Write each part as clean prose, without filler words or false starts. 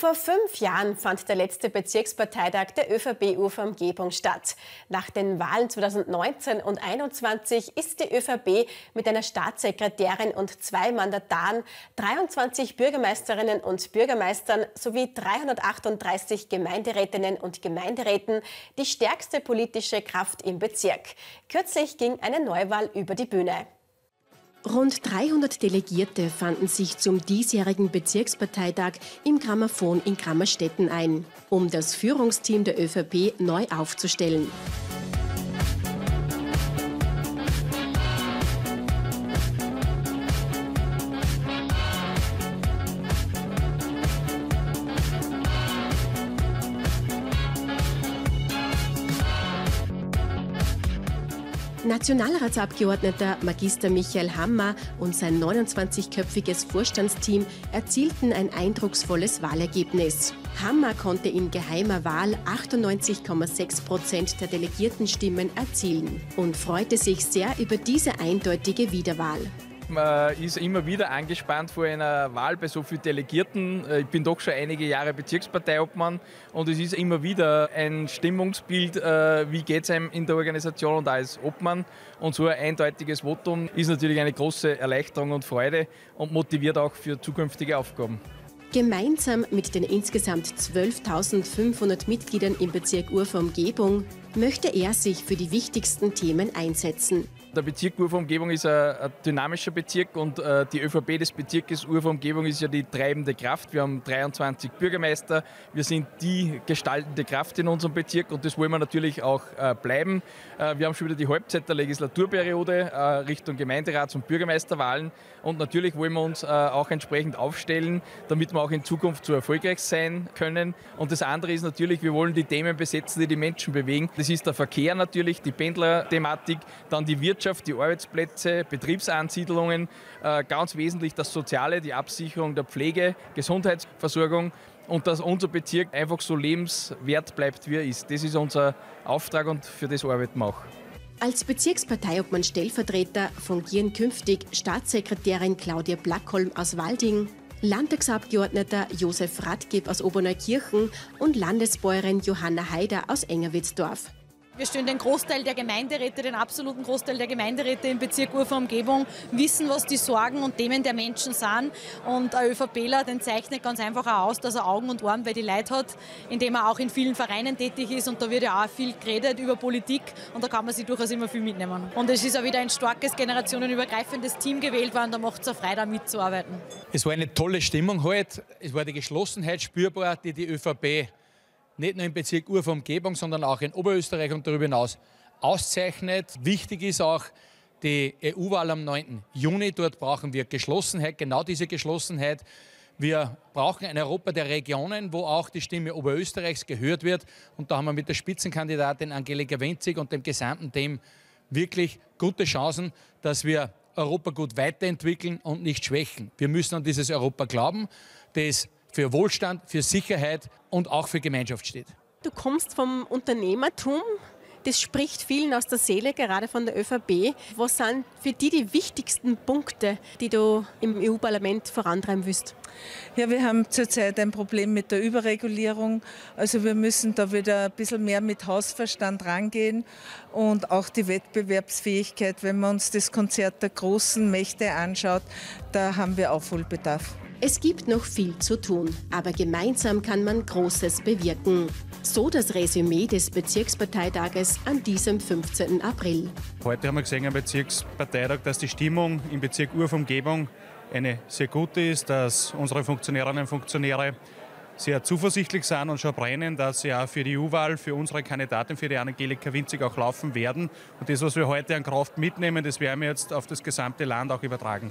Vor 5 Jahren fand der letzte Bezirksparteitag der ÖVP-Urfahr-Umgebung statt. Nach den Wahlen 2019 und 2021 ist die ÖVP mit einer Staatssekretärin und 2 Mandataren, 23 Bürgermeisterinnen und Bürgermeistern sowie 338 Gemeinderätinnen und Gemeinderäten die stärkste politische Kraft im Bezirk. Kürzlich ging eine Neuwahl über die Bühne. Rund 300 Delegierte fanden sich zum diesjährigen Bezirksparteitag im Grammophon in Grammerstetten ein, um das Führungsteam der ÖVP neu aufzustellen. Nationalratsabgeordneter Magister Michael Hammer und sein 29-köpfiges Vorstandsteam erzielten ein eindrucksvolles Wahlergebnis. Hammer konnte in geheimer Wahl 98,6% der Delegiertenstimmen erzielen und freute sich sehr über diese eindeutige Wiederwahl. Man ist immer wieder angespannt vor einer Wahl bei so vielen Delegierten. Ich bin doch schon einige Jahre Bezirksparteiobmann und es ist immer wieder ein Stimmungsbild, wie geht es einem in der Organisation und als Obmann. Und so ein eindeutiges Votum ist natürlich eine große Erleichterung und Freude und motiviert auch für zukünftige Aufgaben. Gemeinsam mit den insgesamt 12.500 Mitgliedern im Bezirk Urfahr-Umgebung möchte er sich für die wichtigsten Themen einsetzen. Der Bezirk Urfahr-Umgebung ist ein dynamischer Bezirk und die ÖVP des Bezirkes Urfahr-Umgebung ist ja die treibende Kraft. Wir haben 23 Bürgermeister, wir sind die gestaltende Kraft in unserem Bezirk und das wollen wir natürlich auch bleiben. Wir haben schon wieder die Halbzeit der Legislaturperiode Richtung Gemeinderats- und Bürgermeisterwahlen und natürlich wollen wir uns auch entsprechend aufstellen, damit wir auch in Zukunft so erfolgreich sein können. Und das andere ist natürlich, wir wollen die Themen besetzen, die die Menschen bewegen. Das ist der Verkehr natürlich, die Pendlerthematik, dann die Wirtschaft, die Arbeitsplätze, Betriebsansiedelungen, ganz wesentlich das Soziale, die Absicherung der Pflege, Gesundheitsversorgung und dass unser Bezirk einfach so lebenswert bleibt, wie er ist. Das ist unser Auftrag und für das arbeiten wir auch. Als Bezirksparteiobmann Stellvertreter fungieren künftig Staatssekretärin Claudia Blackholm aus Walding, Landtagsabgeordneter Josef Radgib aus Oberneukirchen und Landesbäuerin Johanna Heider aus Engerwitzdorf. Wir stellen den Großteil der Gemeinderäte, den absoluten Großteil der Gemeinderäte im Bezirk Urfahr-Umgebung, wissen, was die Sorgen und Themen der Menschen sind. Und ein ÖVPler, den zeichnet ganz einfach auch aus, dass er Augen und Ohren bei die Leute hat, indem er auch in vielen Vereinen tätig ist. Und da wird ja auch viel geredet über Politik und da kann man sich durchaus immer viel mitnehmen. Und es ist auch wieder ein starkes, generationenübergreifendes Team gewählt worden, da macht es auch Freude, da mitzuarbeiten. Es war eine tolle Stimmung heute, es war die Geschlossenheit spürbar, die die ÖVP nicht nur im Bezirk Urfahr-Umgebung, sondern auch in Oberösterreich und darüber hinaus auszeichnet. Wichtig ist auch die EU-Wahl am 9. Juni. Dort brauchen wir Geschlossenheit, genau diese Geschlossenheit. Wir brauchen ein Europa der Regionen, wo auch die Stimme Oberösterreichs gehört wird. Und da haben wir mit der Spitzenkandidatin Angelika Winzig und dem gesamten Team wirklich gute Chancen, dass wir Europa gut weiterentwickeln und nicht schwächen. Wir müssen an dieses Europa glauben, das für Wohlstand, für Sicherheit und auch für Gemeinschaft steht. Du kommst vom Unternehmertum, das spricht vielen aus der Seele, gerade von der ÖVP. Was sind für dich die wichtigsten Punkte, die du im EU-Parlament vorantreiben willst? Ja, wir haben zurzeit ein Problem mit der Überregulierung. Also wir müssen da wieder ein bisschen mehr mit Hausverstand rangehen und auch die Wettbewerbsfähigkeit. Wenn man uns das Konzert der großen Mächte anschaut, da haben wir Aufholbedarf. Es gibt noch viel zu tun, aber gemeinsam kann man Großes bewirken. So das Resümee des Bezirksparteitages an diesem 15. April. Heute haben wir gesehen am Bezirksparteitag, dass die Stimmung im Bezirk Urfahr-Umgebung eine sehr gute ist, dass unsere Funktionärinnen und Funktionäre sehr zuversichtlich sind und schon brennen, dass sie auch für die EU-Wahl, für unsere Kandidatin, für die Angelika Winzig auch laufen werden. Und das, was wir heute an Kraft mitnehmen, das werden wir jetzt auf das gesamte Land auch übertragen.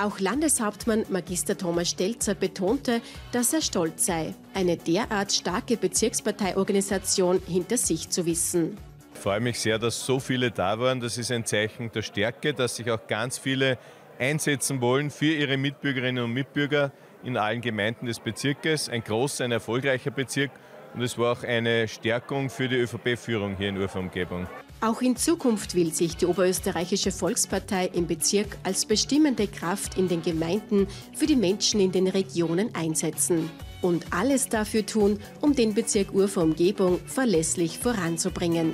Auch Landeshauptmann Magister Thomas Stelzer betonte, dass er stolz sei, eine derart starke Bezirksparteiorganisation hinter sich zu wissen. Ich freue mich sehr, dass so viele da waren. Das ist ein Zeichen der Stärke, dass sich auch ganz viele einsetzen wollen für ihre Mitbürgerinnen und Mitbürger in allen Gemeinden des Bezirkes. Ein großer, ein erfolgreicher Bezirk. Und es war auch eine Stärkung für die ÖVP-Führung hier in Urfahr-Umgebung. Auch in Zukunft will sich die Oberösterreichische Volkspartei im Bezirk als bestimmende Kraft in den Gemeinden für die Menschen in den Regionen einsetzen. und alles dafür tun, um den Bezirk Urfahr-Umgebung verlässlich voranzubringen.